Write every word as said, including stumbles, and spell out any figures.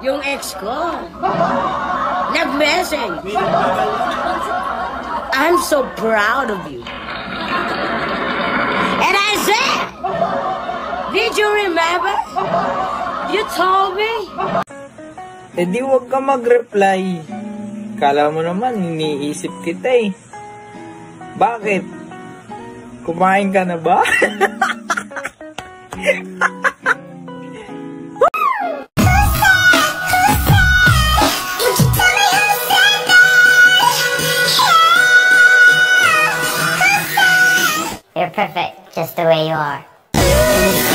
Yung ex ko. Nag-message. I'm so proud of you. And I said, did you remember? You told me. Eh di huwag ka mag-reply. Kala mo naman, iniisip kita eh. Bakit? Kumain ka na ba? You're perfect, just the way you are.